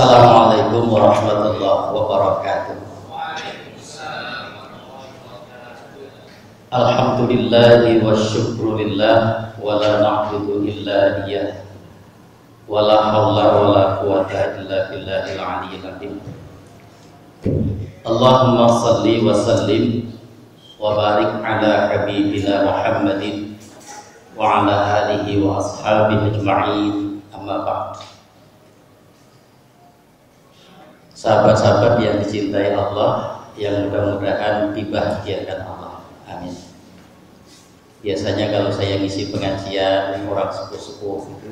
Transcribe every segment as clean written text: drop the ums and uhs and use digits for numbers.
Assalamualaikum warahmatullahi wabarakatuh. Alhamdulillahi wa syukru lillah wa la na'budu illa iyyah wa la hawla wa la quwwata illa billahil aliyyil azim. Allahumma salli wa sallim wa barik ala habibina Muhammadin wa ala alihi wa ashabihi ajma'in, amma ba'd. Sahabat-sahabat yang dicintai Allah, yang mudah-mudahan dibahagiakan Allah, amin. Biasanya kalau saya ngisi pengajian orang sepuh-sepuh gitu,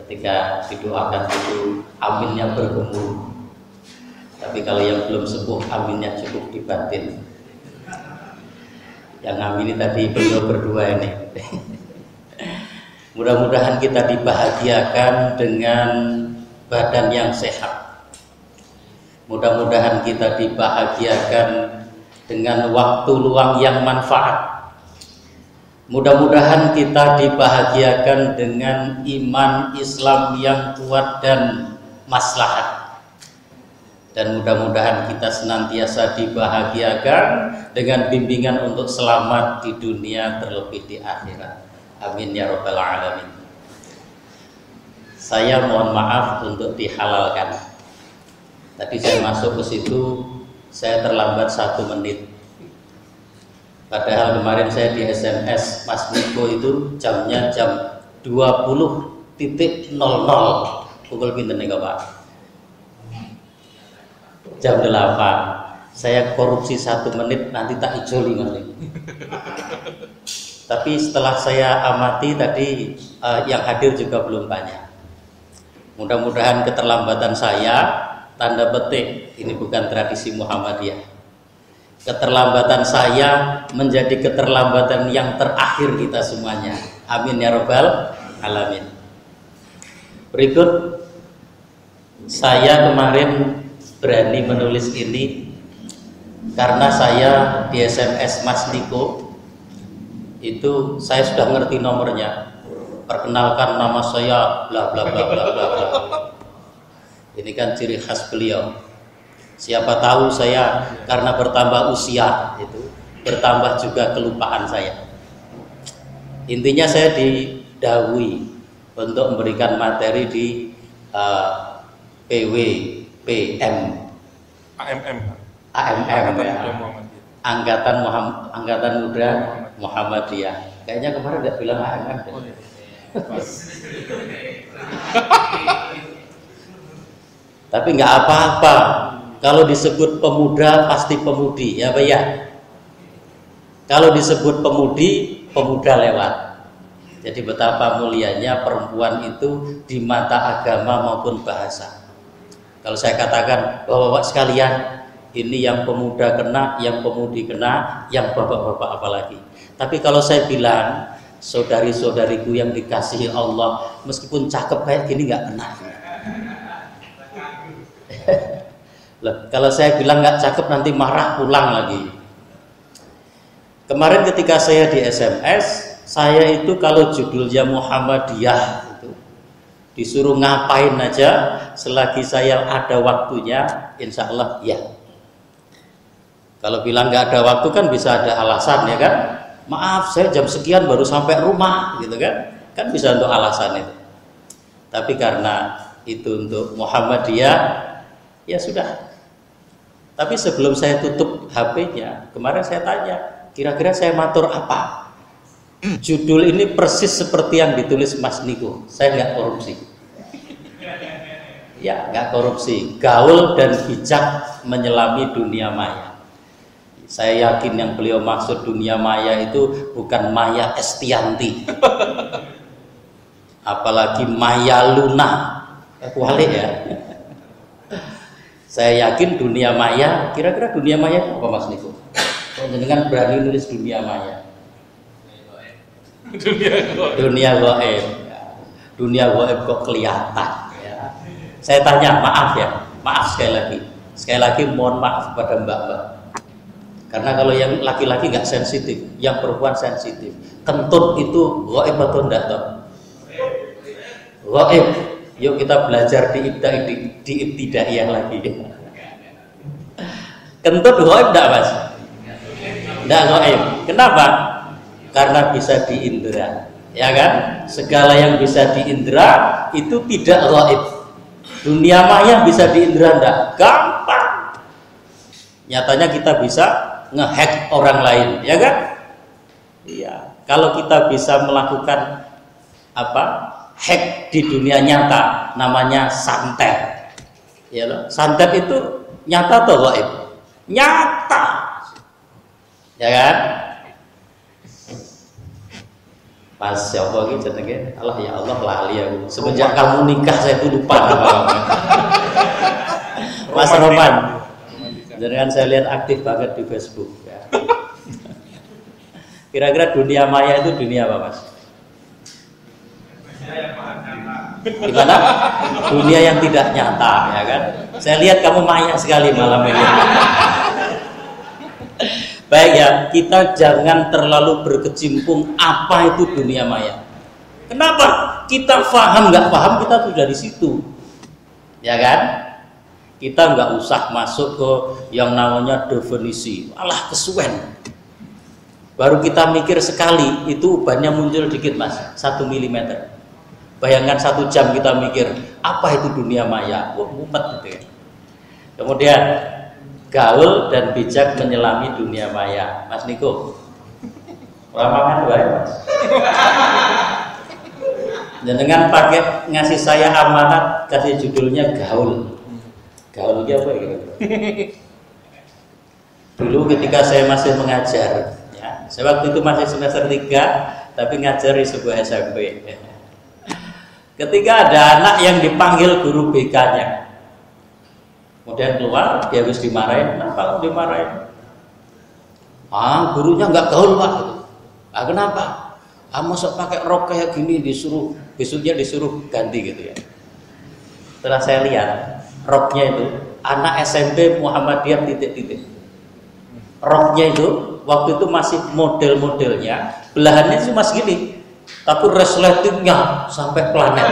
ketika didoakan itu aminnya bergembur. Tapi kalau yang belum sepuh, aminnya cukup di batin. Yang amini tadi beliau berdua ini. Mudah-mudahan kita dibahagiakan dengan badan yang sehat. Mudah-mudahan kita dibahagiakan dengan waktu luang yang manfaat. Mudah-mudahan kita dibahagiakan dengan iman Islam yang kuat dan maslahat. Dan mudah-mudahan kita senantiasa dibahagiakan dengan bimbingan untuk selamat di dunia terlebih di akhirat. Amin ya rabbal alamin. Saya mohon maaf untuk dihalalkan. Tadi saya masuk ke situ, saya terlambat 1 menit. Padahal kemarin saya di SMS Mas Niko itu jamnya jam 20.00. Pukul pinten niko Pak? Jam 8. Saya korupsi 1 menit, nanti tak ijoli nanti. Tapi setelah saya amati tadi yang hadir juga belum banyak. Mudah-mudahan keterlambatan saya tanda petik, ini bukan tradisi Muhammadiyah. Keterlambatan saya menjadi keterlambatan yang terakhir kita semuanya. Amin ya rabbal alamin. Berikut, saya kemarin berani menulis ini karena saya di SMS Mas Niko itu saya sudah ngerti nomornya. Perkenalkan nama saya bla bla bla bla bla bla. Ini kan ciri khas beliau. Siapa tahu saya karena bertambah usia itu bertambah juga kelupaan saya. Intinya saya didawui untuk memberikan materi di AMM ya. Angkatan Muda Muhammadiyah. Kayaknya kemarin nggak bilang AMM deh. Oh, iya. Tapi nggak apa-apa, kalau disebut pemuda pasti pemudi, ya Pak ya. Kalau disebut pemudi, pemuda lewat. Jadi betapa mulianya perempuan itu di mata agama maupun bahasa. Kalau saya katakan, bapak-bapak sekalian, ini yang pemuda kena, yang pemudi kena, yang bapak-bapak apalagi. Tapi kalau saya bilang, saudari-saudariku yang dikasihi Allah, meskipun cakep kayak gini nggak kena. Loh, kalau saya bilang nggak cakep nanti marah pulang lagi. Kemarin ketika saya di SMS, saya itu kalau judulnya Muhammadiyah itu disuruh ngapain aja selagi saya ada waktunya, insya Allah ya. Kalau bilang nggak ada waktu kan bisa ada alasan ya kan? Maaf saya jam sekian baru sampai rumah gitu kan? Kan bisa untuk alasan itu. Tapi karena itu untuk Muhammadiyah, ya sudah. Tapi sebelum saya tutup HP-nya, kemarin saya tanya, kira-kira saya matur apa? Judul ini persis seperti yang ditulis Mas Niko. Saya nggak korupsi. Ya, nggak korupsi. Gaul dan bijak menyelami dunia maya. Saya yakin yang beliau maksud dunia maya itu bukan Maya Estianti, apalagi Maya Luna. Kualik ya. Saya yakin dunia maya, kira-kira dunia maya apa Mas Niko? Kalau jenengan berani nulis dunia maya? Dunia gaib. Dunia gaib kok kelihatan. Ya. Saya tanya, maaf ya, maaf sekali lagi mohon maaf kepada mbak-mbak. Karena kalau yang laki-laki nggak sensitif, yang perempuan sensitif. Kentut itu gaib atau enggak toh? Gaib. Yuk kita belajar di ibtidaiyah lagi. Kentut gaib enggak, Mas? Enggak gaib. Kenapa? Karena bisa diindra. Ya kan? Segala yang bisa diindra itu tidak gaib. Dunia maya bisa diindra enggak? Gampang. Nyatanya kita bisa nge-hack orang lain, ya kan? Iya. Kalau kita bisa melakukan apa? Hack di dunia nyata, namanya santet. Ya loh, santet itu nyata atau gaib? Nyata, ya kan? Pas siapa gitu jenenge? Allah ya Allah lali aku. Semenjak kamu nikah saya itu lupa. Mas Roman, jangan saya lihat aktif banget di Facebook. Ya. Kira-kira dunia maya itu dunia apa, Mas? Gimana? Dunia yang tidak nyata, ya kan? Saya lihat kamu maya sekali malam ini. Baik ya, kita jangan terlalu berkecimpung apa itu dunia maya. Kenapa? Kita paham nggak paham kita sudah di situ, ya kan? Kita nggak usah masuk ke yang namanya definisi. Alah kesuwen. Baru kita mikir sekali itu bannya muncul dikit, Mas, 1 milimeter. Bayangkan 1 jam kita mikir apa itu dunia maya, wah mumet gitu ya. Kemudian gaul dan bijak menyelami dunia maya, Mas Niko. Lapangan dua ya, Mas. Dengan pakai ngasih saya amanat kasih judulnya gaul. Gaul itu apa gitu? Dulu ketika saya masih mengajar, ya, saya waktu itu masih semester 3 tapi ngajar di sebuah SMP. Ya. Ketika ada anak yang dipanggil guru BK-nya, kemudian keluar, dia harus dimarahin. Kenapa dimarahin? Ah, gurunya nggak gaul, Pak. Ah, kenapa? Ah, masuk pakai rok kayak gini disuruh, besoknya disuruh ganti gitu ya. Setelah saya lihat roknya itu anak SMP Muhammadiyah titik-titik. Roknya itu waktu itu masih model-modelnya, belahannya cuma segini. Tapi resletingnya sampai planet.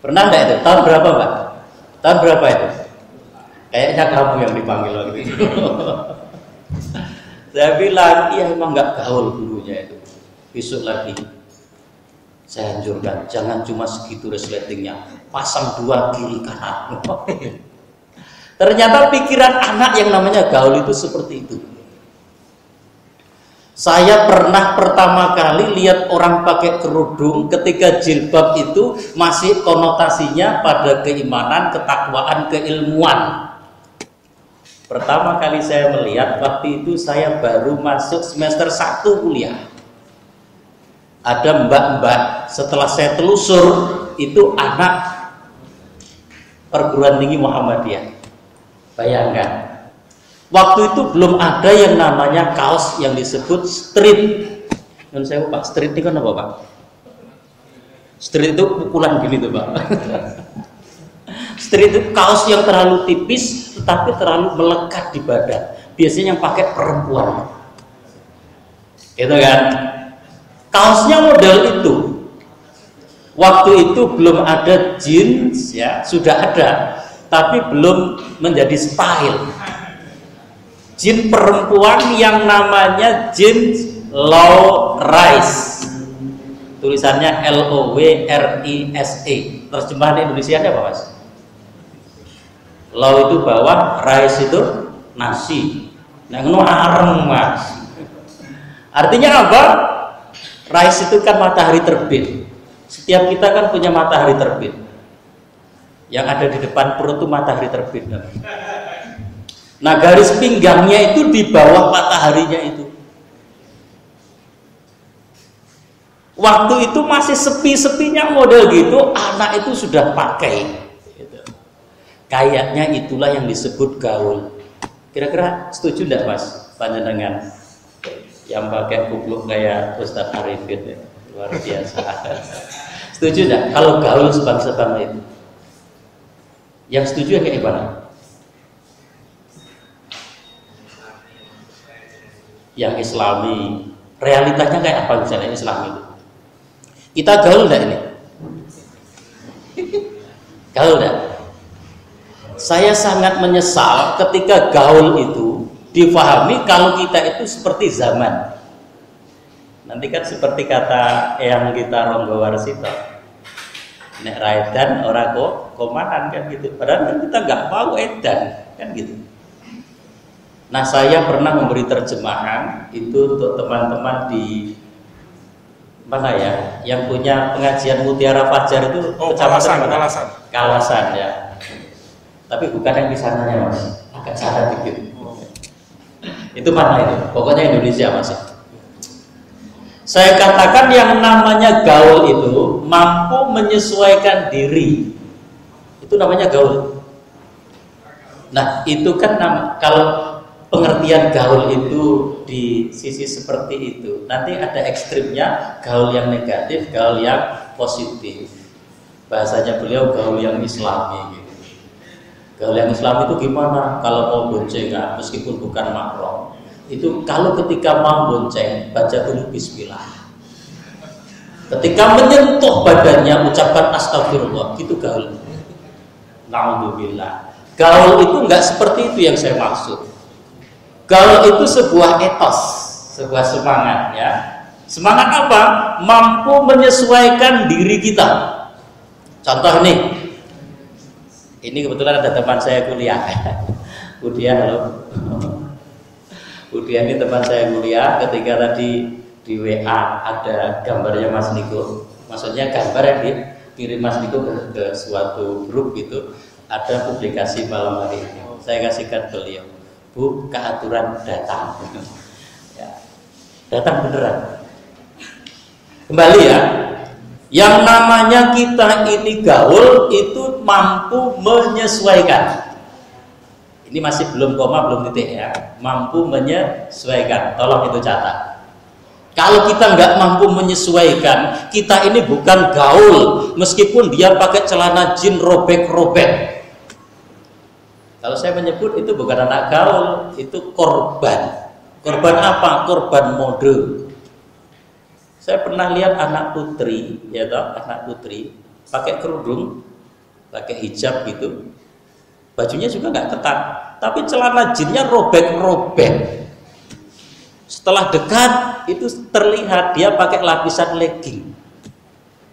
Pernah enggak itu? Tahun berapa, Pak? Tahun berapa itu? Kayaknya kamu yang dipanggil waktu itu. Saya bilang, iya emang enggak gaul gurunya itu. Besok lagi saya anjurkan, jangan cuma segitu resletingnya, pasang 2 kiri kanan. Ternyata pikiran anak yang namanya gaul itu seperti itu. Saya pernah pertama kali lihat orang pakai kerudung ketika jilbab itu masih konotasinya pada keimanan, ketakwaan, keilmuan. Pertama kali saya melihat waktu itu saya baru masuk semester 1 kuliah. Ada mbak-mbak, setelah saya telusur itu anak perguruan tinggi Muhammadiyah. Bayangkan. Waktu itu belum ada yang namanya kaos yang disebut street. Menurut saya, Pak, street itu kan apa, Pak? Street itu pukulan gini tuh, Pak. Street itu kaos yang terlalu tipis tetapi terlalu melekat di badan. Biasanya yang pakai perempuan. Gitu kan? Kaosnya model itu. Waktu itu belum ada jeans ya, sudah ada, tapi belum menjadi style. Jin perempuan yang namanya jin low rise, tulisannya LOWRISE. Terjemahan Indonesia ada apa, Mas? Low itu bawah, rise itu nasi. Nah, ngono areng, Mas. Artinya apa? Rise itu kan matahari terbit. Setiap kita kan punya matahari terbit. Yang ada di depan perut itu matahari terbit. Nah, garis pinggangnya itu di bawah mataharinya itu. Waktu itu masih sepi-sepinya model gitu, anak itu sudah pakai. Gitu. Kayaknya itulah yang disebut gaul. Kira-kira setuju enggak, Mas? Panjenengan yang pakai kupluk kayak Ustaz Arifin, ya. Luar biasa. Setuju enggak kalau gaul sebangsa-bangsa itu? Yang setuju kayak gimana? Yang islami realitanya kayak apa misalnya islami itu? Kita gaul enggak ini? Gaul. Saya sangat menyesal ketika gaul itu difahami kalau kita itu seperti zaman. Nanti kan seperti kata yang kita Ronggowarsito, nek raedan ora kok komanan kan gitu. Padahal kan kita nggak mau edan kan gitu. Nah, saya pernah memberi terjemahan itu untuk teman-teman di mana ya, yang punya pengajian Mutiara Fajar itu kawasan ya. Tapi bukan yang di sananya, Mas. Agak salah dikit. Itu mana itu? Pokoknya Indonesia masih. Saya katakan yang namanya gaul itu mampu menyesuaikan diri. Itu namanya gaul. Nah, itu kan kalau pengertian gaul itu di sisi seperti itu, nanti ada ekstrimnya, gaul yang negatif, gaul yang positif. Bahasanya beliau gaul yang islami gitu. Gaul yang islami itu gimana? Kalau mau boncengan meskipun bukan makruh, itu kalau ketika mau bonceng baca dulu bismillah, ketika menyentuh badannya ucapkan astagfirullah, itu gaul. Naudzubillah. Gaul itu nggak seperti itu yang saya maksud. Gaul itu sebuah etos, sebuah semangat ya. Semangat apa? Mampu menyesuaikan diri kita. Contoh nih, ini kebetulan ada teman saya kuliah. Kuliah loh. Kuliah ini teman saya kuliah. Ketika tadi di WA ada gambarnya Mas Niko. Maksudnya gambar yang dikirim Mas Niko ke suatu grup gitu. Ada publikasi malam hari ini. Saya kasihkan beliau. Bu, keaturan datang ya. Datang beneran. Kembali ya, yang namanya kita ini gaul itu mampu menyesuaikan. Ini masih belum koma, belum titik ya. Mampu menyesuaikan, tolong itu catat. Kalau kita nggak mampu menyesuaikan, kita ini bukan gaul. Meskipun dia pakai celana jeans robek-robek, kalau saya menyebut itu bukan anak gaul, itu korban. Korban apa? Korban mode. Saya pernah lihat anak putri, ya toh, anak putri pakai kerudung, pakai hijab gitu, bajunya juga nggak ketat, tapi celana jeansnya robek-robek. Setelah dekat itu terlihat dia pakai lapisan legging.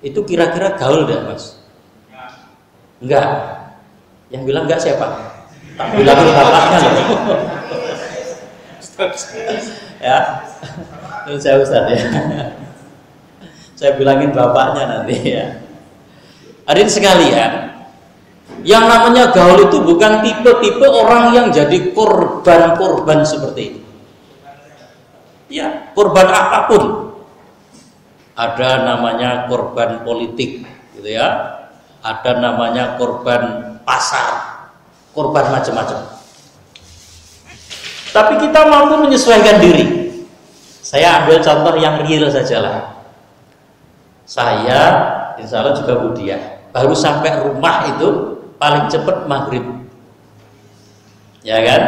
Itu kira-kira gaul nggak, Mas? Enggak. Yang bilang enggak siapa? Tak bilang bapaknya loh. Ya, itu saya Ustaz ya. Saya bilangin bapaknya nanti ya. Hadirin sekalian, yang namanya gaul itu bukan tipe-tipe orang yang jadi korban-korban seperti itu. Ya, korban apapun. Ada namanya korban politik, gitu ya. Ada namanya korban pasar. Korban macam-macam. Tapi kita mampu menyesuaikan diri. Saya ambil contoh yang real sajalah. Saya insya Allah juga budiah. Baru sampai rumah itu paling cepat maghrib. Ya kan?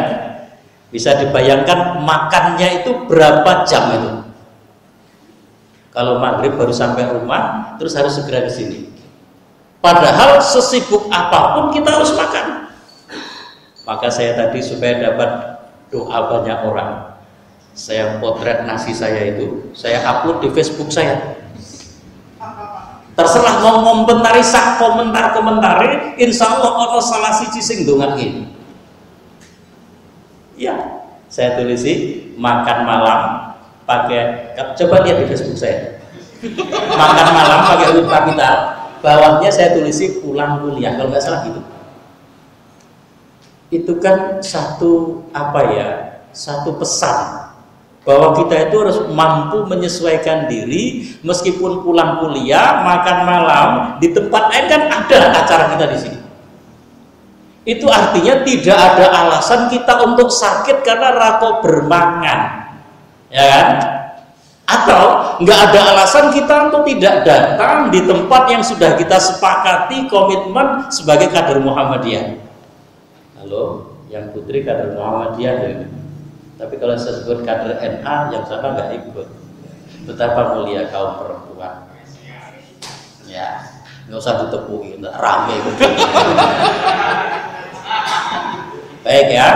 Bisa dibayangkan makannya itu berapa jam itu. Kalau maghrib baru sampai rumah, terus harus segera ke sini. Padahal sesibuk apapun kita harus makan. Maka saya tadi supaya dapat doa banyak orang, saya potret nasi saya itu, saya upload di Facebook saya. Terserah mau komentari sak komentar-komentari, insya Allah orang salah siji sing dongan ini. Ya, saya tulis sih makan malam pakai, coba lihat di Facebook saya. Makan malam pakai uang kapital. Bawahnya saya tulis sih pulang kuliah kalau nggak salah gitu. Itu kan satu apa ya, satu pesan bahwa kita itu harus mampu menyesuaikan diri meskipun pulang kuliah, makan malam di tempat lain kan ada acara kita di sini. Itu artinya tidak ada alasan kita untuk sakit karena rako bermangan, ya kan? Atau nggak ada alasan kita untuk tidak datang di tempat yang sudah kita sepakati komitmen sebagai kader Muhammadiyah. Halo, yang putri kader Muhammadiyah ya. Tapi kalau saya sebut kader NA, yang sana nggak ikut. Betapa mulia kaum perempuan. Ya, Nggak usah ditepuin, nggak rame. Baik ya.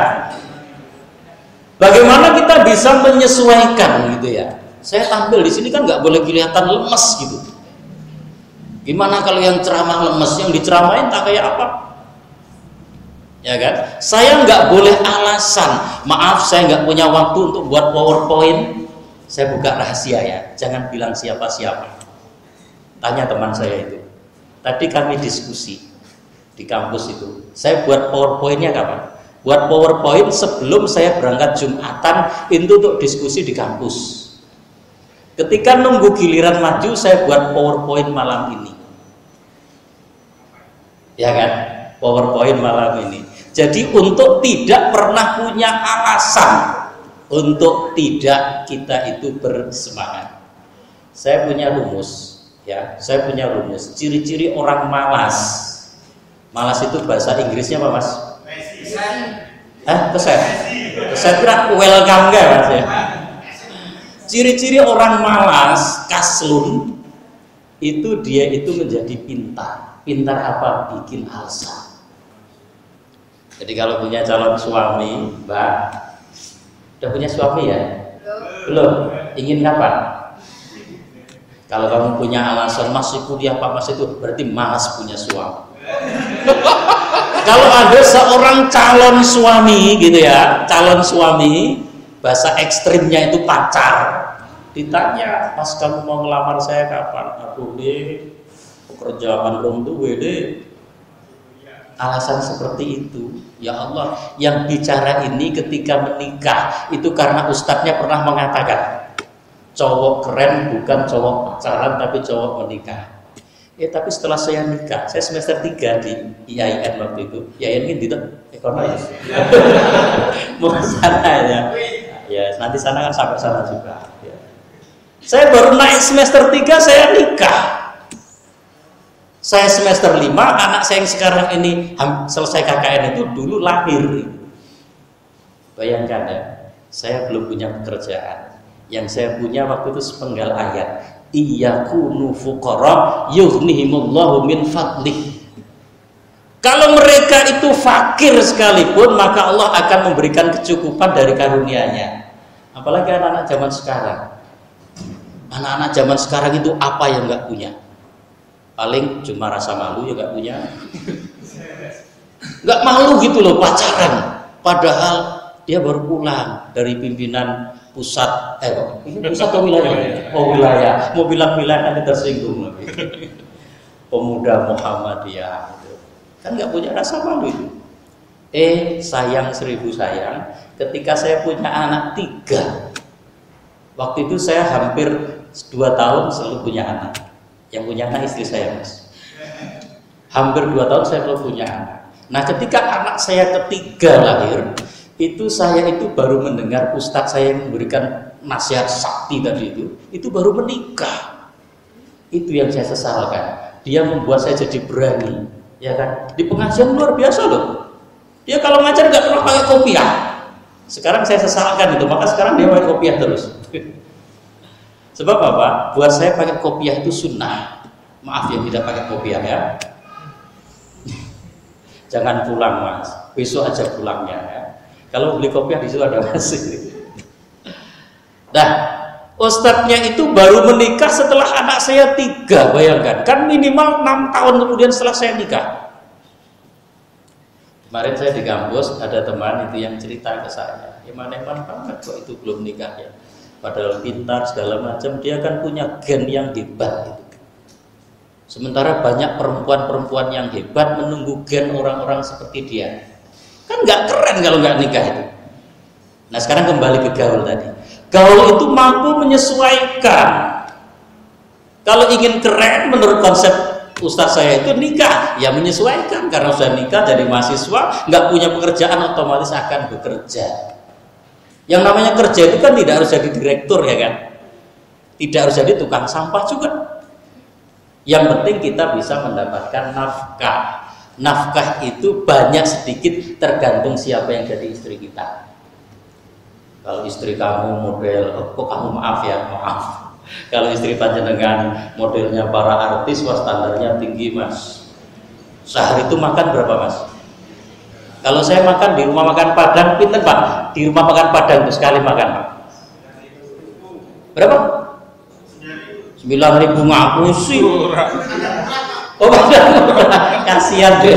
Bagaimana kita bisa menyesuaikan gitu ya? Saya tampil di sini kan nggak boleh kelihatan lemes gitu. Gimana kalau yang ceramah lemes, yang diceramain tak kayak apa? Ya kan? Saya nggak boleh alasan, maaf saya nggak punya waktu untuk buat PowerPoint. Saya buka rahasia ya, jangan bilang siapa-siapa. Tanya teman saya itu. Tadi kami diskusi di kampus itu. Saya buat PowerPoint-nya kapan? Buat PowerPoint sebelum saya berangkat Jumatan itu untuk diskusi di kampus. Ketika nunggu giliran maju, saya buat PowerPoint malam ini. Ya kan? PowerPoint malam ini. Jadi untuk tidak pernah punya alasan untuk tidak kita itu bersemangat. Saya punya rumus, ya. Saya punya rumus. Ciri-ciri orang malas. Malas itu bahasa Inggrisnya apa, Mas? Keset. Keset kira welcome gak, Mas ya? Ciri-ciri orang malas, kaslun, itu dia itu menjadi pintar. Pintar apa? Bikin alasan. Jadi kalau punya calon suami, Mbak, udah punya suami ya? Belum. Ingin kapan? Kalau kamu punya alasan masih kuliah apa masih itu, berarti malas punya suami. Kalau ada seorang calon suami gitu ya, calon suami, bahasa ekstrimnya itu pacar. Ditanya, Mas kamu mau ngelamar saya kapan? Aduh deh, pekerjaan belum duwe deh. Alasan seperti itu, ya Allah, yang bicara ini ketika menikah itu karena ustadznya pernah mengatakan cowok keren bukan cowok pacaran tapi cowok menikah. Ya tapi setelah saya nikah, saya semester 3 di IAIN waktu itu, IAIN ini tidak ekonomi, mau sana ya, ya nanti sana kan sampai sana juga. Ya. Saya baru naik semester 3 saya nikah. Saya semester 5, anak saya yang sekarang ini selesai KKN itu dulu lahir. Bayangkan ya, saya belum punya pekerjaan. Yang saya punya waktu itu sepenggal ayat. Iyakunu fuqara yughnihimullahu min fadlih. Kalau mereka itu fakir sekalipun, maka Allah akan memberikan kecukupan dari karunia-Nya. Apalagi anak-anak zaman sekarang. Anak-anak zaman sekarang itu apa yang nggak punya? Paling cuma rasa malu ya gak punya, gak malu gitu loh pacaran, padahal dia baru pulang dari pimpinan pusat, pusat atau wilayah, oh wilayah, mau bilang wilayah nanti tersinggung lagi, pemuda Muhammadiyah, kan gak punya rasa malu itu. Sayang seribu sayang, ketika saya punya anak 3, waktu itu saya hampir 2 tahun selalu punya anak. Yang punya anak istri saya, Mas. Hampir 2 tahun saya belum punya anak. Nah ketika anak saya ketiga lahir, itu saya itu baru mendengar ustadz saya yang memberikan nasihat sakti tadi itu baru menikah. Itu yang saya sesalkan. Dia membuat saya jadi berani, ya kan? Di pengajian luar biasa loh. Dia kalau ngajar nggak pernah pakai kopiah. Sekarang saya sesalkan itu, maka sekarang dia pakai kopiah terus. Sebab apa? Buat saya pakai kopiah itu sunnah. Maaf yang tidak pakai kopiah ya. Jangan pulang Mas. Besok aja pulangnya ya. Kalau beli kopiah di situ ada masih. Nah, ustadznya itu baru menikah setelah anak saya 3. Bayangkan, kan minimal 6 tahun kemudian setelah saya nikah. Kemarin saya di kampus ada teman itu yang cerita ke saya. Eman-eman banget kok itu belum nikah ya. Padahal pintar segala macam, dia kan punya gen yang hebat gitu. Sementara banyak perempuan-perempuan yang hebat menunggu gen orang-orang seperti dia. Kan nggak keren kalau nggak nikah itu. Nah sekarang kembali ke gaul tadi. Gaul itu mampu menyesuaikan. Kalau ingin keren menurut konsep ustaz saya itu nikah. Ya menyesuaikan, karena sudah nikah jadi mahasiswa, nggak punya pekerjaan otomatis akan bekerja. Yang namanya kerja itu kan tidak harus jadi direktur ya kan, tidak harus jadi tukang sampah juga. Yang penting kita bisa mendapatkan nafkah. Nafkah itu banyak sedikit tergantung siapa yang jadi istri kita. Kalau istri kamu model, kok kamu maaf ya, maaf. Kalau istri panjenengan modelnya para artis, wah standarnya tinggi, Mas. Sehari itu makan berapa, Mas? Kalau saya makan di rumah makan Padang, pinter Pak, di rumah makan Padang itu sekali makan, Pak. Berapa? 9.000 ngaku sih. Oh, kasihan dia.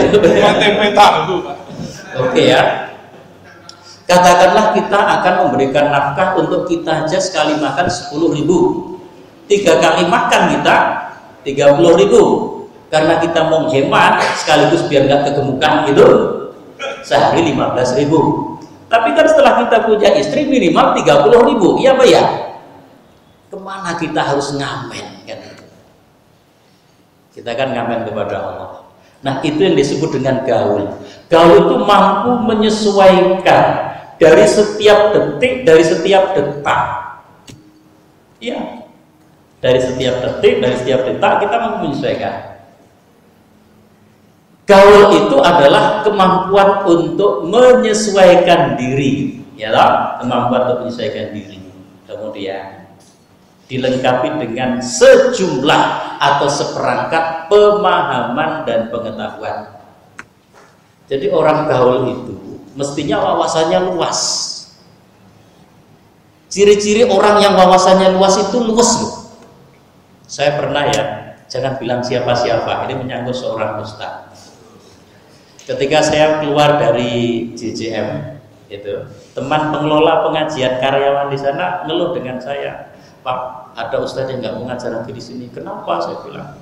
Oke ya. Katakanlah kita akan memberikan nafkah untuk kita aja sekali makan 10.000, 3 kali makan kita 30.000, karena kita mau hemat sekaligus biar nggak kegemukan gitu, sehari 15.000. Tapi kan setelah kita punya istri minimal 30.000, iya Pak ya? Kemana kita harus ngamen kan? Kita kan ngamen kepada Allah. Nah itu yang disebut dengan gaul. Gaul itu mampu menyesuaikan dari setiap detik, dari setiap detak. Iya. Dari setiap detik, dari setiap detak kita mampu menyesuaikan. Gaul itu adalah kemampuan untuk menyesuaikan diri, ya lah, kemampuan untuk menyesuaikan diri. Kemudian dilengkapi dengan sejumlah atau seperangkat pemahaman dan pengetahuan. Jadi orang gaul itu mestinya wawasannya luas. Ciri-ciri orang yang wawasannya luas itu luas loh. Saya pernah ya, jangan bilang siapa-siapa, ini menyangkut seorang ustaz. Ketika saya keluar dari JJM, itu teman pengelola pengajian karyawan di sana ngeluh dengan saya, Pak, ada ustaz yang nggak mau ngajar lagi di sini. Kenapa? Saya bilang,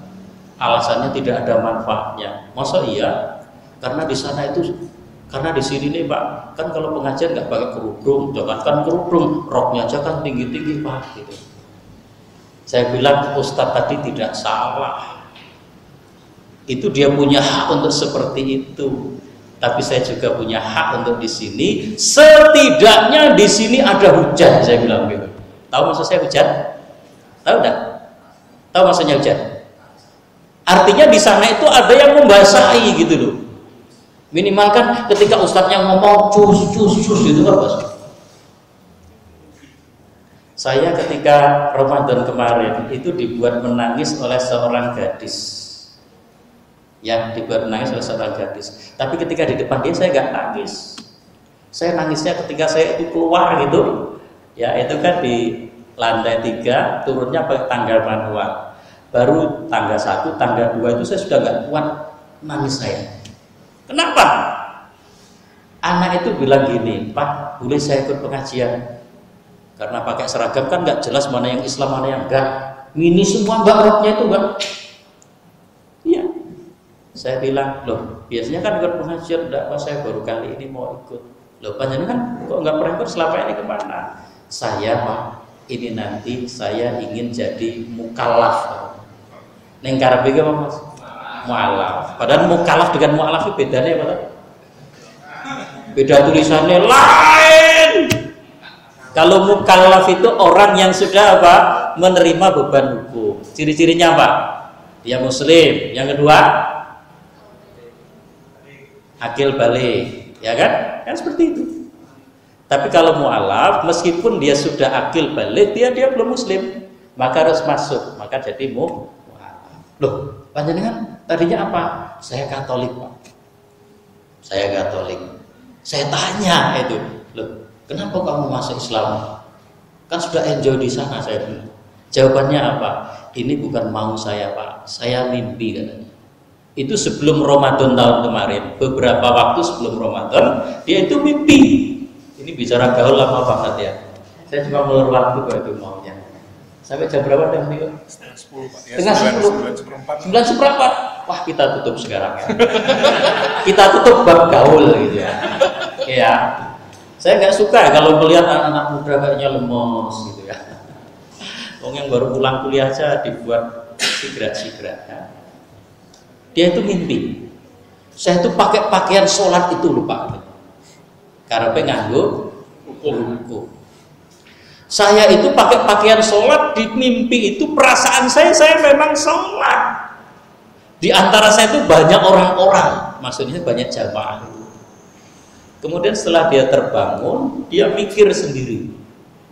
alasannya tidak ada manfaatnya. Masa iya? Karena di sana itu, karena di sini nih Pak, kan kalau pengajian nggak pakai kerudung, jangankan kerudung, roknya aja kan tinggi-tinggi Pak gitu. Saya bilang ustaz tadi tidak salah, itu dia punya hak untuk seperti itu, tapi saya juga punya hak untuk di sini. Setidaknya di sini ada hujan, saya bilang gitu. Tahu maksud saya hujan? Tahu nggak? Tahu maksudnya hujan? Artinya di sana itu ada yang membasahi gitu loh. Minimal kan ketika ustadznya ngomong cus cus cus gitu kan Bos. Saya ketika Ramadan kemarin itu dibuat menangis oleh seorang gadis. Yang dibuat menangis oleh seorang gadis. Tapi ketika di depan dia saya nggak nangis. Saya nangisnya ketika saya itu keluar gitu. Ya itu kan di lantai 3 turunnya pakai tangga manual. Baru tangga 1, tangga 2 itu saya sudah nggak kuat nangis saya. Kenapa? Anak itu bilang gini, Pak, boleh saya ikut pengajian? Karena pakai seragam kan nggak jelas mana yang Islam mana yang enggak. Mini semua mbak roknya itu mbak. Iya. Saya bilang, loh biasanya kan ikut pengajian, enggak Pak, saya baru kali ini mau ikut. Loh panjenengan kan kok nggak pernah ikut selama ini kemana? Saya Pak, ini nanti saya ingin jadi mukallaf. Neng karepe apa Mas? Mu'alaf. Padahal mukallaf dengan mu'alaf itu bedanya apa? Beda tulisannya lain. Kalau mukallaf itu orang yang sudah apa? Menerima beban hukum. Ciri-cirinya apa? Dia muslim. Yang kedua, akil baligh, ya kan? Kan seperti itu. Tapi kalau mu'alaf, meskipun dia sudah akil baligh, dia belum muslim, maka harus masuk. Maka jadi mu'alaf. Loh, panjenengan tadinya apa? Saya Katolik Pak. Saya Katolik. Saya tanya itu, loh, kenapa kamu masuk Islam? Kan sudah enjoy di sana saya bilang. Jawabannya apa? Ini bukan mau saya Pak. Saya mimpi katanya. Itu sebelum Ramadan tahun kemarin. Beberapa waktu sebelum Ramadan dia itu mimpi. Ini bicara gaul lama banget ya. Saya cuma ngulur waktu kalau itu maunya. Sampai jam berapa dan minggu? Setengah 10. Wah kita tutup sekarang ya. Kita tutup bab gaul gitu ya. Ya, saya nggak suka kalau melihat anak-anak muda kayaknya lemos gitu ya. Orang yang baru pulang kuliah aja dibuat sigrat-sigrat. Ya. Dia itu mimpi. Saya itu pakai pakaian sholat itu lupa. Karena nganggo hukum. Saya itu pakai pakaian sholat di mimpi itu perasaan saya memang sholat. Di antara saya itu banyak orang-orang, maksudnya banyak jamaah. Kemudian setelah dia terbangun, dia mikir sendiri.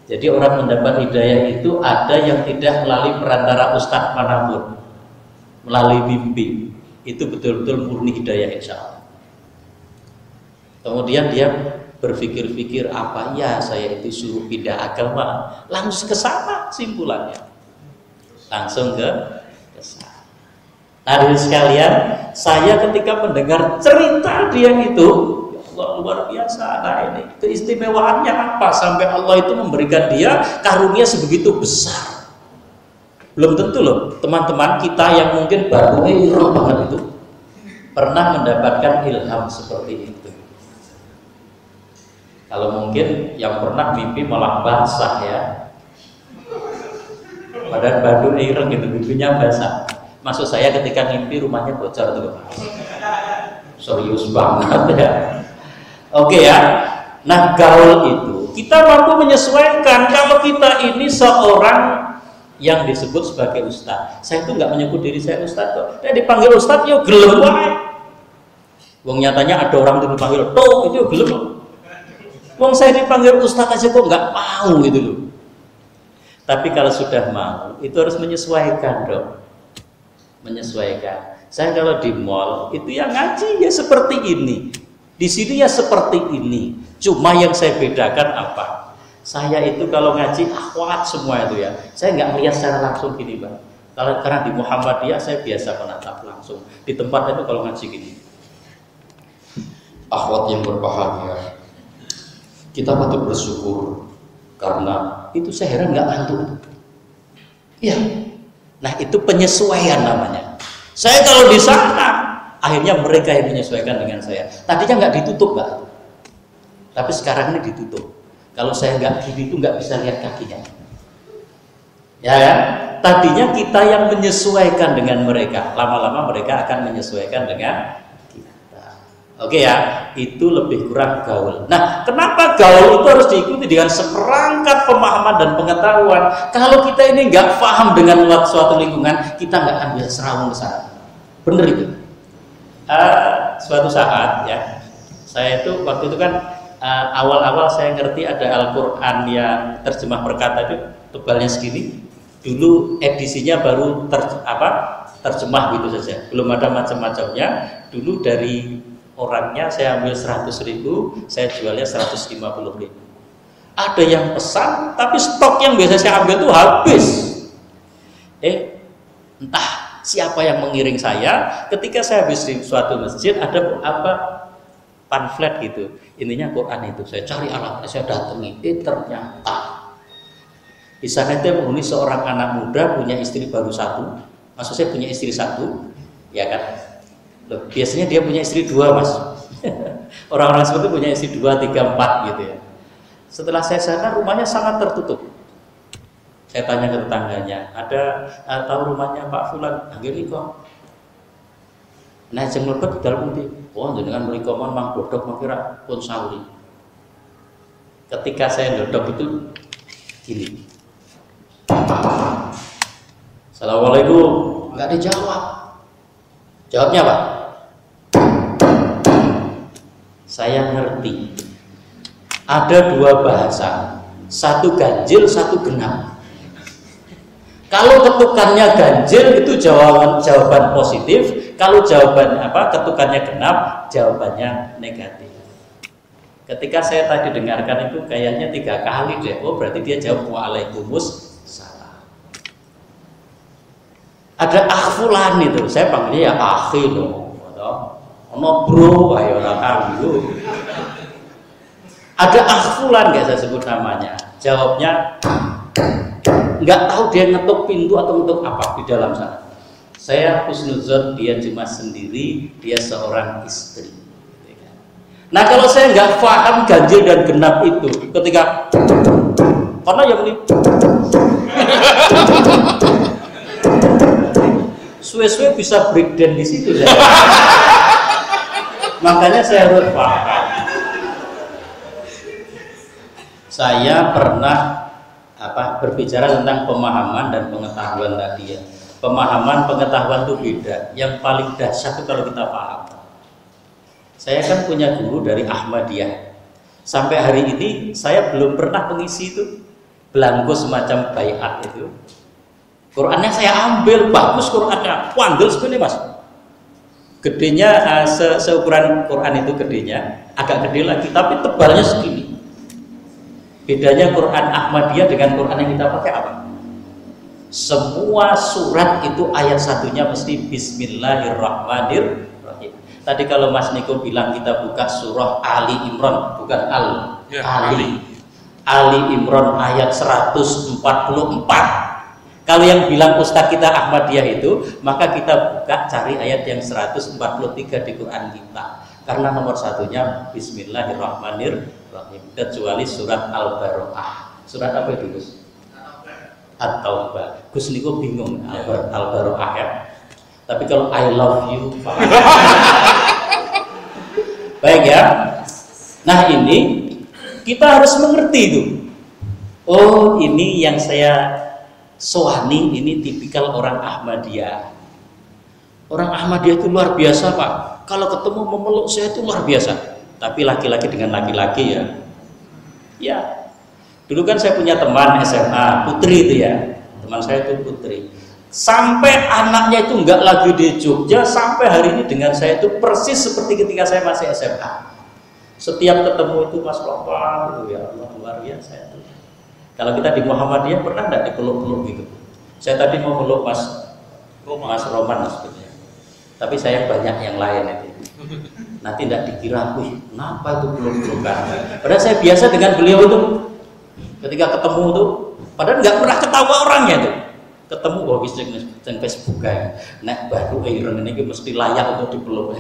Jadi orang mendapat hidayah itu ada yang tidak melalui perantara ustadz manapun, melalui bimbing. Itu betul-betul murni hidayah, insya Allah. Kemudian dia berpikir-pikir, apa ya saya itu suruh pindah agama, langsung ke sana simpulannya, langsung ke sana. Hadirin sekalian, saya ketika mendengar cerita dia itu, ya Allah, luar biasa anak ini. Keistimewaannya apa sampai Allah itu memberikan dia karunia sebegitu besar? Belum tentu loh, teman-teman kita yang mungkin baru banget itu pernah mendapatkan ilham seperti itu. Kalau mungkin yang pernah mimpi malah basah ya, padahal baru ireng gitu, mimpinya basah. Maksud saya ketika mimpi rumahnya bocor tuh, serius banget ya. Oke ya. Nah, gaul itu kita mampu menyesuaikan. Kalau kita ini seorang yang disebut sebagai ustadz, saya itu nggak menyebut diri saya ustadz kok. Saya dipanggil ustadz, yo gelem. Wong nyatanya ada orang yang dipanggil toh itu gelem. Wong saya dipanggil ustadz aja kok nggak mau gitu loh. Tapi kalau sudah mau, itu harus menyesuaikan dong. Menyesuaikan. Saya kalau di mall itu yang ngaji ya seperti ini, di sini ya seperti ini. Cuma yang saya bedakan apa? Saya itu kalau ngaji akhwat semua itu ya. Saya nggak melihat secara langsung gini bang. Kalau karena di Muhammadiyah saya biasa menatap langsung. Di tempat itu kalau ngaji gini. Akhwat yang berbahagia, kita patut bersyukur karena itu saya heran nggak ngantuk. Iya. Nah itu penyesuaian namanya. Saya kalau di sana, akhirnya mereka yang menyesuaikan dengan saya. Tadinya nggak ditutup pak, tapi sekarang ini ditutup. Kalau saya nggak gini itu nggak bisa lihat kakinya. Ya kan? Tadinya kita yang menyesuaikan dengan mereka. Lama-lama mereka akan menyesuaikan dengan kita. Oke ya, itu lebih kurang gaul. Nah, kenapa gaul itu harus diikuti dengan seperangkat pemahaman dan pengetahuan? Kalau kita ini nggak paham dengan suatu lingkungan, kita nggak akan bisa serawung ke sana. Bener itu. Suatu saat ya, saya itu waktu itu kan awal-awal saya ngerti ada Al-Quran yang terjemah perkata itu tebalnya segini. Dulu edisinya baru terjemah gitu saja, belum ada macam-macamnya. Dulu dari orangnya saya ambil 100.000, saya jualnya 150.000. Ada yang pesan, tapi stok yang biasa saya ambil itu habis. Entah siapa yang mengiring saya. Ketika saya habis di suatu masjid, ada pamflet gitu. Intinya Quran itu. Saya cari alatnya, saya datangi. Ternyata di sana itu menghuni seorang anak muda punya istri baru satu. Maksud saya punya istri satu, ya kan? Loh, biasanya dia punya istri dua, mas. Orang-orang seperti punya istri 2, 3, 4 gitu ya. Setelah saya sana, rumahnya sangat tertutup. Saya tanya ke tetangganya, ada tahu rumahnya Pak Fulan? Anggil iko. Nah, jeng lebet dalam putih. Oh, dengan melikoman mang dodok makira pun sauri. Ketika saya dodok itu gini. Assalamualaikum. Enggak dijawab. Jawabnya apa? Saya ngerti. Ada 2 bahasa, satu ganjil, satu genap. Kalau ketukannya ganjil itu jawaban positif, kalau jawaban ketukannya genap, jawabannya negatif. Ketika saya tadi dengarkan itu kayaknya 3 kali deh. Oh berarti dia jawab waalaikumsalam. Ada akhfulan itu, saya panggilnya ya akhi loh, ono bro, ayo rakam dulu. Ada akhfulan, nggak saya sebut namanya. Jawabnya nggak tahu dia ngetuk pintu atau ngetuk apa di dalam sana. Saya husnuzon dia cuma sendiri, dia seorang istri. Nah kalau saya nggak paham ganjil dan genap itu, ketika karena yang ini suwe-suwe bisa breakdown di situ saya. Makanya saya harus paham. Saya pernah berbicara tentang pemahaman dan pengetahuan tadi ya. Pemahaman pengetahuan itu beda. Yang paling dahsyat itu kalau kita paham. Saya kan punya guru dari Ahmadiyah. Sampai hari ini saya belum pernah mengisi itu. belangko semacam bayat itu. Qurannya saya ambil, bagus Qurannya, wandel sebenarnya mas. Gedenya seukuran Quran itu gedenya, agak gede lagi, tapi tebalnya segini. Bedanya Quran Ahmadiyah dengan Quran yang kita pakai apa? Semua surat itu ayat satunya mesti Bismillahirrahmanirrahim. Tadi kalau Mas Niko bilang kita buka surah Ali Imran, bukan Ali Imran ayat 144. Kalau yang bilang Ustaz kita Ahmadiyah itu, maka kita buka cari ayat yang 143 di Quran kita, karena nomor satunya Bismillahirrahmanirrahim, kecuali surat Al-Baro'ah. Surat apa itu Gus? At-Taubah. Gus niku bingung Al-Baro'ah ya. Tapi kalau I love you baik ya. Nah ini kita harus mengerti itu. Oh ini yang saya Sohani ini tipikal orang Ahmadiyah. Orang Ahmadiyah itu luar biasa Pak. Kalau ketemu memeluk saya itu luar biasa. Tapi laki-laki dengan laki-laki ya. Ya. Dulu kan saya punya teman SMA, Putri itu ya. Teman saya itu Putri. Sampai anaknya itu nggak lagi di Jogja, sampai hari ini dengan saya itu persis seperti ketika saya masih SMA. Setiap ketemu itu Mas Lopar, ya Allah luar biasa itu. Kalau kita di Muhammadiyah pernah nggak dipeluk-peluk gitu? Saya tadi mau peluk Mas Roman sebetulnya, tapi saya banyak yang lain itu. Nanti tidak dikira, wih, kenapa itu peluk-pelukan? Padahal saya biasa dengan beliau itu, ketika ketemu itu, padahal nggak pernah ketawa orangnya itu. Ketemu bahwa yang Facebook kayak, naik baru airan ini mesti layak untuk dipeluk.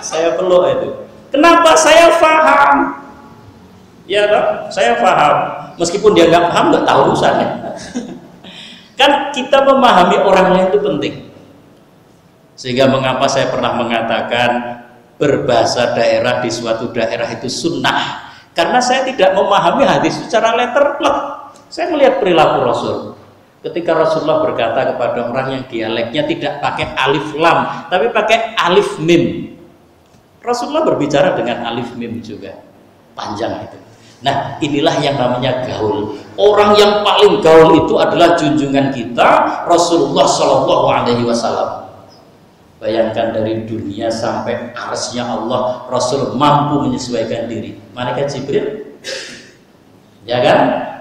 Saya peluk itu. Kenapa? Saya paham. Ya dok, saya paham. Meskipun dia nggak paham, nggak tahu urusannya. Kan kita memahami orang lain itu penting. Sehingga mengapa saya pernah mengatakan berbahasa daerah di suatu daerah itu sunnah. Karena saya tidak memahami hadis secara letterplek. Saya melihat perilaku Rasul. Ketika Rasulullah berkata kepada orang yang dialeknya tidak pakai alif lam, tapi pakai alif mim. Rasulullah berbicara dengan alif mim juga, panjang itu. Nah inilah yang namanya gaul. Orang yang paling gaul itu adalah junjungan kita Rasulullah SAW. Bayangkan dari dunia sampai arsy-nya Allah, Rasul mampu menyesuaikan diri. Malaikat Jibril ya kan,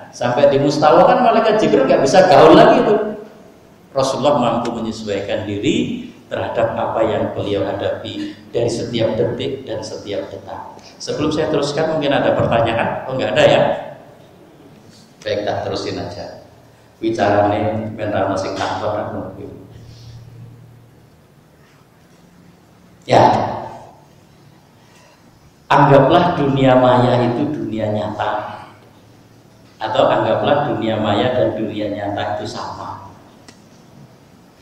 sampai di Mustawa kan Malaikat Jibril nggak bisa gaul lagi itu. Rasulullah mampu menyesuaikan diri terhadap apa yang beliau hadapi dari setiap detik dan setiap detak. Sebelum saya teruskan mungkin ada pertanyaan. Oh nggak ada ya? Baik, tak terusin aja. Bicarane mental masing kantor mungkin. Ya, anggaplah dunia maya itu dunia nyata, atau anggaplah dunia maya dan dunia nyata itu sama.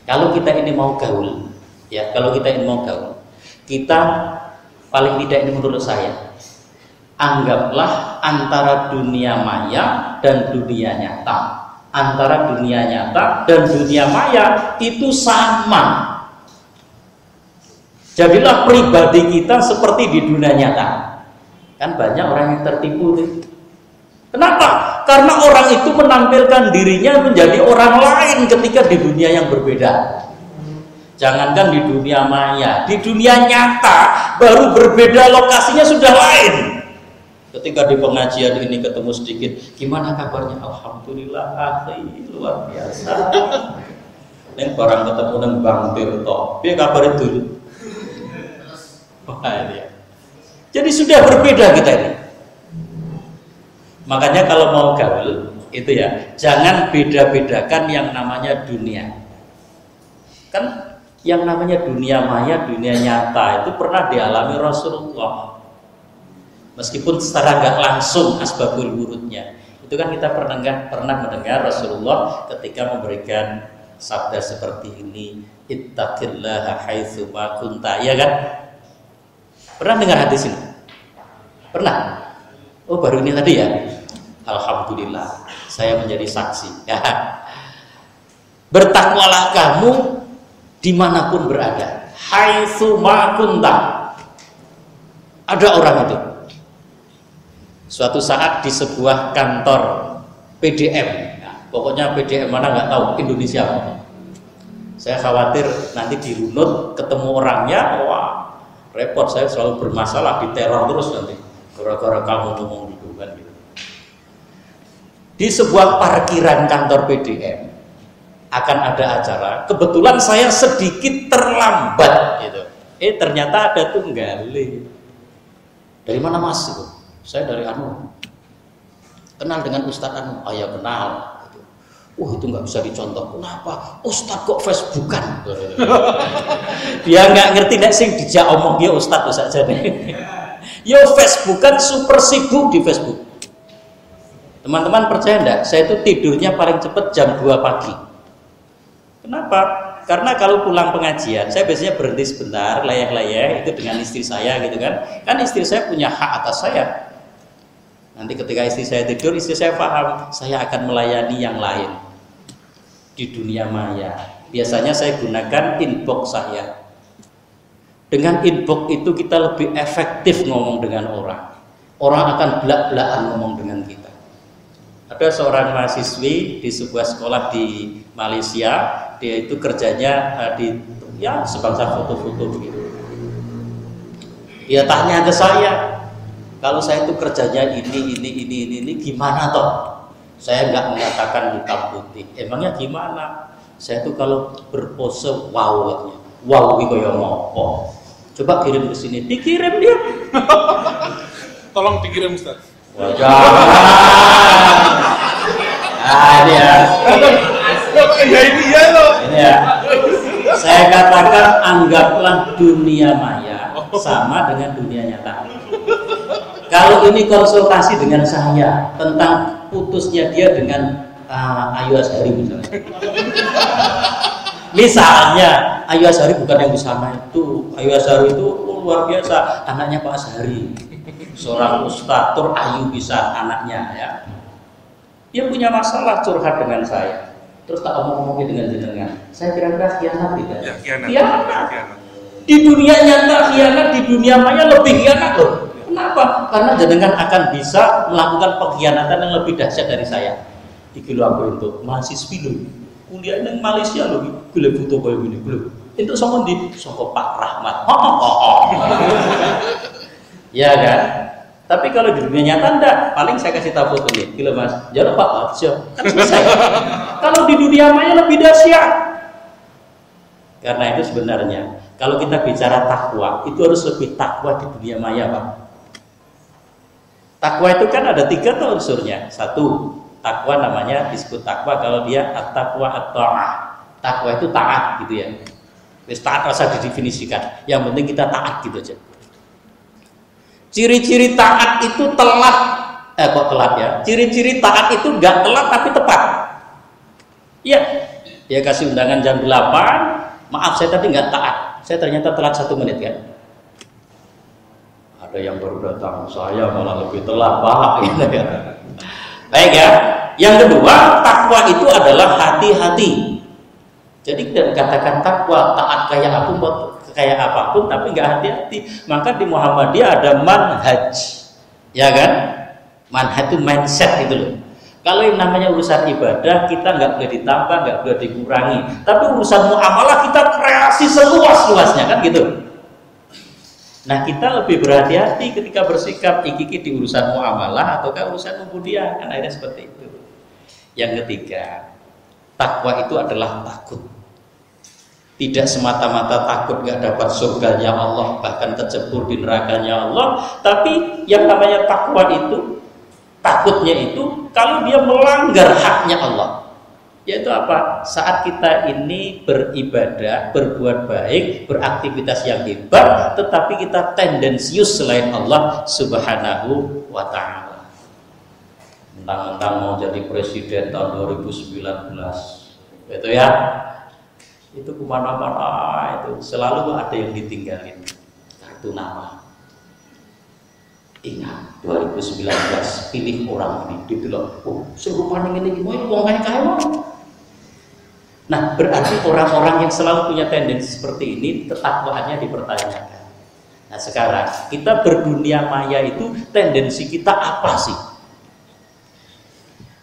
Kalau kita ini mau gaul, ya kalau kita ini mau gaul, kita paling tidak ini menurut saya. Anggaplah antara dunia maya dan dunia nyata, antara dunia nyata dan dunia maya itu sama. Jadilah pribadi kita seperti di dunia nyata. Kan banyak orang yang tertipu nih. Kenapa? Karena orang itu menampilkan dirinya menjadi orang lain ketika di dunia yang berbeda. Jangankan di dunia maya, di dunia nyata baru berbeda lokasinya sudah lain. Ketika di pengajian ini ketemu sedikit, gimana kabarnya? Alhamdulillah, akhi, luar biasa. Neng barang ketemu neng Bang Tirto, dia kabarnya dulu. Jadi sudah berbeda kita ini. Makanya kalau mau gaul itu ya, jangan beda-bedakan yang namanya dunia. Kan yang namanya dunia maya, dunia nyata itu pernah dialami Rasulullah. Meskipun secara nggak langsung asbabul wurudnya itu kan kita pernah mendengar Rasulullah ketika memberikan sabda seperti ini, ittaqillaha haitsu ma kunta, ya kan? Pernah dengar hadis ini? Pernah? Oh baru ini tadi ya? Alhamdulillah saya menjadi saksi. Bertakwalah kamu dimanapun berada, haitsu ma kunta. Ada orang itu suatu saat di sebuah kantor PDM, nah, pokoknya PDM mana nggak tahu, Indonesia pokoknya. Saya khawatir nanti dirunut, ketemu orangnya, wah repot, saya selalu bermasalah, diteror terus nanti gara-gara kamu ngomong gitu kan gitu. Di sebuah parkiran kantor PDM akan ada acara, kebetulan saya sedikit terlambat gitu. Ternyata ada tunggali. Dari mana mas? Gitu. Saya dari Anu. Kenal dengan Ustadz Anu? Oh ya kenal. Gitu. Itu nggak bisa dicontoh. Kenapa? Ustadz kok Facebookan? Dia nggak ngerti nek sing dijak omong dia Ustadz saja nih. Yo Facebookan super sibuk di Facebook. Teman-teman percaya enggak? Saya itu tidurnya paling cepat jam 2 pagi. Kenapa? Karena kalau pulang pengajian, saya biasanya berhenti sebentar, layak-layak itu dengan istri saya gitu kan. Kan istri saya punya hak atas saya. Nanti ketika istri saya tidur, istri saya paham, saya akan melayani yang lain di dunia maya. Biasanya saya gunakan inbox saya. Dengan inbox itu kita lebih efektif ngomong dengan orang. Orang akan belak-belakan ngomong dengan kita. Ada seorang mahasiswi di sebuah sekolah di Malaysia, dia itu kerjanya di sebangsa foto-foto begitu. Dia tanya ke saya, kalau saya itu kerjanya ini, gimana toh? Saya nggak mengatakan hitam putih. Emangnya gimana? Saya itu kalau berpose wow itu yang ngopo. Coba kirim ke sini, dikirim dia. Tolong dikirim Ustaz. Saya katakan anggaplah dunia maya sama dengan dunia nyata. Kalau ini konsultasi dengan saya tentang putusnya dia dengan Ayu Azhari misalnya. Misalnya Ayu Azhari bukan yang bersama itu. Ayu Azhari itu luar biasa, anaknya Pak Azhari. Seorang ustadz Ayu bisa anaknya ya. Dia punya masalah curhat dengan saya. Terus tak omong-omongin dengan jenengan. Saya kira-kira khianat tidak? Ya, khianat. Di dunia nyata khianat, di dunia maya lebih khianat loh. Kenapa? Karena jenengan akan bisa melakukan pengkhianatan yang lebih dahsyat dari saya. Iki lho aku entuk mahasiswi lho. Kuliah nang Malaysia lho. Golek foto koyo ngene lho. Entuk saka ndi? Saka Pak Rahmat. Ya kan? Tapi kalau di dunia nyata enggak, paling saya kasih tahu foto nih, gila mas, jangan lupa aja. Kan selesai. Kalau di dunia maya lebih dahsyat. Karena itu sebenarnya, kalau kita bicara takwa, itu harus lebih takwa di dunia maya pak. Takwa itu kan ada 3 tuh unsurnya. 1, takwa namanya disebut takwa kalau dia at-taqwa at-ta'ah. Takwa itu taat gitu ya. Wis taat rasa didefinisikan. Yang penting kita taat gitu aja. Ciri-ciri taat itu telat, ciri-ciri taat itu nggak telat tapi tepat. Iya, dia kasih undangan jam 8, maaf saya tadi nggak taat, saya ternyata telat 1 menit kan. Ada yang baru datang, saya malah lebih telat, paham ya. Baik ya, yang kedua takwa itu adalah hati-hati. Jadi tidak katakan takwa taat kayak aku buat. Kayak apapun tapi nggak hati-hati. Maka di Muhammadiyah ada manhaj, ya kan? Manhaj itu mindset gitu loh. Kalau yang namanya urusan ibadah kita nggak boleh ditambah, nggak boleh dikurangi. Tapi urusan muamalah kita kreasi seluas-luasnya kan gitu. Nah kita lebih berhati-hati ketika bersikap iki-iki di urusan muamalah atau urusan ubudiyah kan akhirnya seperti itu. Yang ketiga, takwa itu adalah takut. Tidak semata-mata takut gak dapat surganya Allah, bahkan tercebur di nerakanya Allah. Tapi yang namanya takwa itu, takutnya itu kalau dia melanggar haknya Allah. Yaitu apa? Saat kita ini beribadah, berbuat baik, beraktivitas yang hebat, tetapi kita tendensius selain Allah Subhanahu wa ta'ala. Mentang-mentang mau jadi presiden tahun 2019, betul ya? Itu kemana-mana itu selalu ada yang ditinggalin kartu nama. Ingat 2019 pilih orang ini didelok. Serupane ngene iki wong kae. Nah berarti orang-orang yang selalu punya tendensi seperti ini ketakwaannya dipertanyakan. Nah sekarang kita berdunia maya itu tendensi kita apa sih?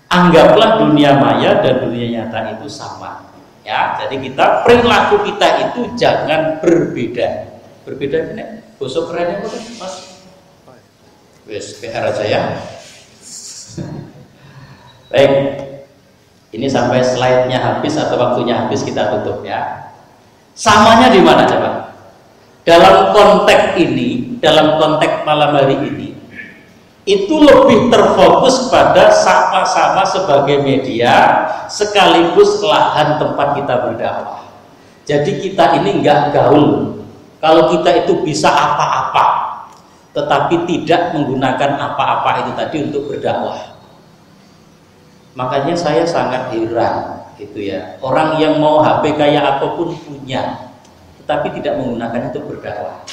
Anggaplah dunia maya dan dunia nyata itu sama ya. Jadi kita perilaku kita itu jangan berbeda. Berbeda ini bosok kerennya kok Mas. Wes PR aja ya. Baik. Ini sampai slide-nya habis atau waktunya habis kita tutup ya. Samanya di mana coba? Dalam konteks ini, dalam konteks malam hari ini itu lebih terfokus pada sama-sama sebagai media sekaligus lahan tempat kita berdakwah. Jadi kita ini nggak gaul kalau kita itu bisa apa-apa tetapi tidak menggunakan apa-apa itu tadi untuk berdakwah. Makanya saya sangat heran gitu ya, orang yang mau HP kayak apapun punya tetapi tidak menggunakan itu berdakwah.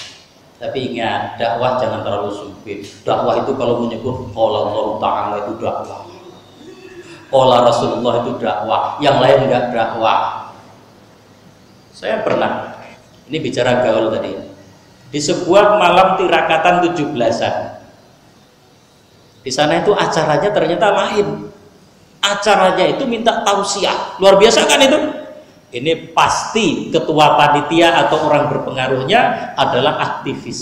Tapi ingat, dakwah jangan terlalu sempit. Dakwah itu kalau menyebut qala Allah Ta'ala itu dakwah, qala Rasulullah itu dakwah, yang lain enggak dakwah. Saya pernah, ini bicara gaul tadi, di sebuah malam tirakatan 17-an. Di sana itu acaranya ternyata lain. Acaranya itu minta tausiah. Luar biasa kan itu? Ini pasti ketua panitia atau orang berpengaruhnya adalah aktivis.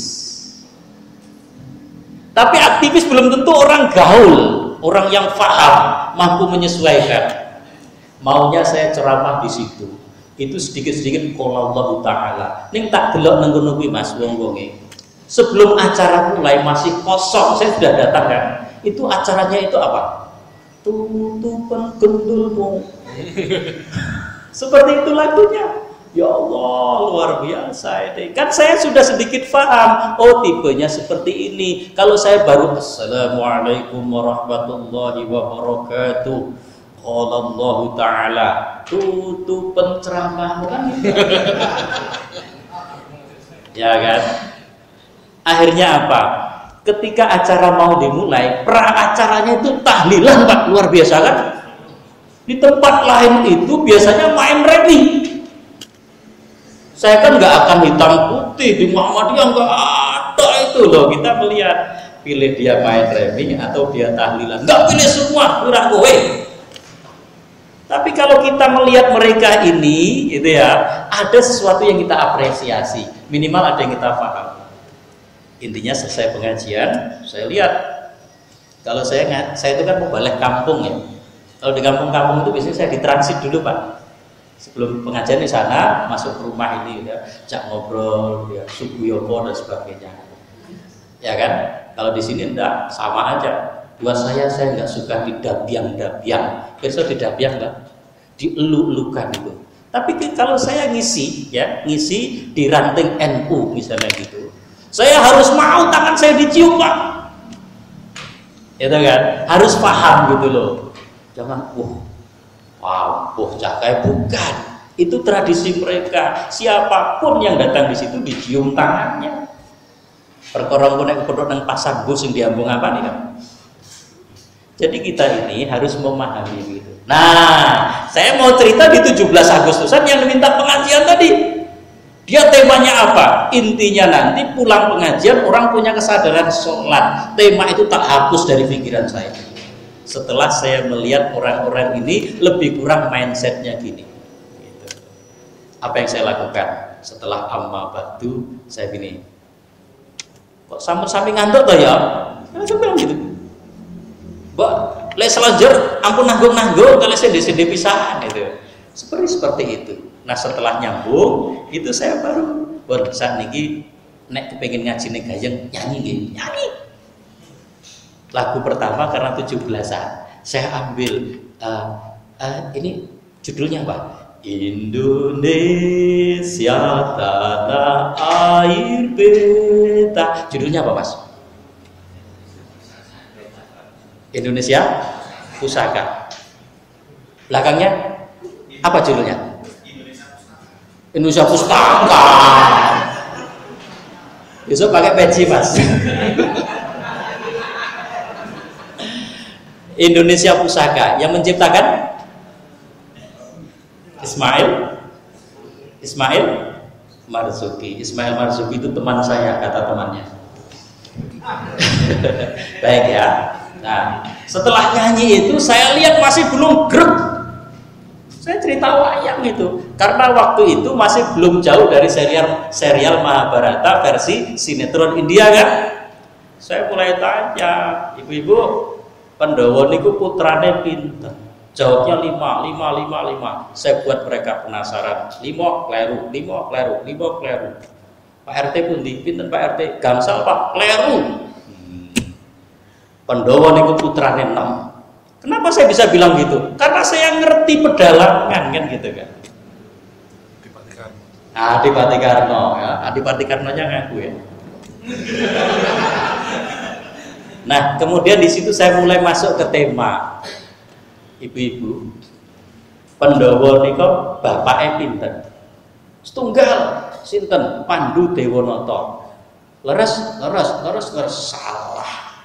Tapi aktivis belum tentu orang gaul, orang yang paham, mampu menyesuaikan. Maunya saya ceramah di situ. Itu sedikit-sedikit qala Allah Ta'ala. Ning tak delok nang kono kuwi Mas wong-wonge. Sebelum acara mulai masih kosong, saya sudah datang kan. Itu acaranya itu apa? Tutupan gendulmu. Seperti itu lagunya. Ya Allah, luar biasa ini. Kan saya sudah sedikit paham. Oh, tipenya seperti ini. Kalau saya baru Assalamualaikum warahmatullahi wabarakatuh, qala Allah Ta'ala, tutup penceramah kan? Ya kan? Akhirnya apa? Ketika acara mau dimulai, pra acaranya itu tahlilan Pak, luar biasa kan? Di tempat lain itu biasanya main remi. Saya kan nggak akan hitam putih di Muhammadiyah, nggak ada itu loh. Kita melihat pilih dia main remi atau dia tahlilan, nggak pilih semua, kurang kowe. Tapi kalau kita melihat mereka ini gitu ya, ada sesuatu yang kita apresiasi, minimal ada yang kita paham. Intinya selesai pengajian saya lihat, kalau saya itu kan balik kampung ya. Kalau di kampung-kampung itu biasanya saya ditransit dulu Pak, sebelum pengajian di sana, masuk ke rumah ini ya, cak ngobrol, ya, suguyopo dan sebagainya, ya kan? Kalau di sini enggak, sama aja. Buat saya nggak suka didabiang-dabiang. Besok didabiang nggak? Dieluk-elukan itu. Tapi kalau saya ngisi, ya ngisi di ranting NU misalnya gitu, saya harus mau tangan saya dicium Pak, ya kan? Harus paham gitu loh. Jangan, cakai bukan. Itu tradisi mereka. Siapapun yang datang di situ dicium tangannya. Perkorong konek kodok nang pasar bus yang diambung apa nih kan? Jadi kita ini harus memahami gitu. Nah, saya mau cerita di 17 Agustusan yang minta pengajian tadi. Dia temanya apa? Intinya nanti pulang pengajian orang punya kesadaran sholat. Tema itu tak hapus dari pikiran saya. Setelah saya melihat orang-orang ini lebih kurang mindsetnya gini gitu. Apa yang saya lakukan setelah amma batu, saya gini, kok sampai ngantuk toh ya? Saya bilang gitu, Mbak, les selanjutnya ampun nanggung-nanggung kalau saya disini pisahan gitu. Seperti itu. Nah setelah nyambung itu saya baru saat ini nek pengen ngaji nih gayeng nyanyi lagu pertama karena 17-an. Saya ambil ini judulnya apa? Indonesia tanah air beta. Judulnya apa Mas? Indonesia pusaka. Belakangnya apa judulnya? Indonesia pusaka. Besok pakai peci Mas. Indonesia pusaka yang menciptakan Ismail Marzuki. Ismail Marzuki itu teman saya, kata temannya. Baik ya. Nah, setelah nyanyi itu saya lihat masih belum grek. Saya cerita wayang itu karena waktu itu masih belum jauh dari serial Mahabharata versi sinetron India kan. Saya mulai tanya, ibu-ibu, Pandhawa niku putrane pinten? Jawabnya 5. Saya buat mereka penasaran. 5 kleru. Pak RT pundi? Pinten Pak RT? Gangsal Pak, kleru. Pandhawa niku putrane 6. Kenapa saya bisa bilang gitu? Karena saya ngerti pedalangan kan gitu kan. Adipati Karno. Adipati Karno ya. Adipati Karnonya ngaku ya. Nah, kemudian di situ saya mulai masuk ke tema. Ibu-ibu, Pandhawa niku bapake pinten? Setunggal sinten? Pandhu Dewanata. Leres salah.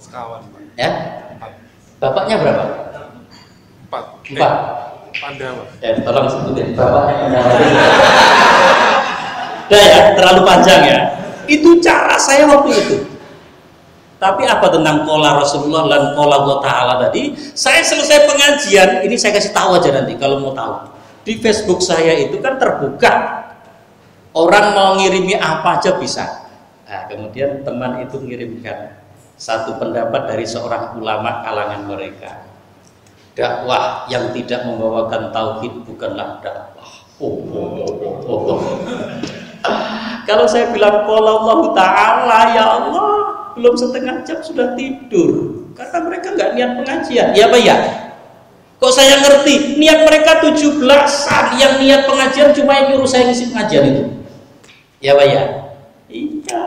Sekawan, Pak. Ya? 4. Bapaknya berapa? 4. Pandhawa. Tolong sebutin bapaknya Pandhawa. Udah ya, terlalu panjang ya. Itu cara saya waktu itu. Tapi apa tentang qola Rasulullah dan qola Allah Ta'ala tadi, saya selesai pengajian, ini saya kasih tahu aja nanti kalau mau tahu. Di Facebook saya itu kan terbuka. Orang mau ngirimi apa aja bisa. Nah, kemudian teman itu ngirimkan satu pendapat dari seorang ulama kalangan mereka. Dakwah yang tidak membawakan tauhid bukanlah dakwah. Oh. Kalau saya bilang qala Allah Ta'ala, ya Allah, belum setengah jam sudah tidur. Karena mereka nggak niat pengajian. Ya Pak ya? Kok saya ngerti? Niat mereka 17-an, yang niat pengajian cuma yang nyuruh saya ngisi pengajian itu. Ya Pak ya? Iya.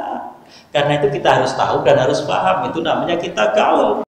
Karena itu kita harus tahu dan harus paham, itu namanya kita gaul.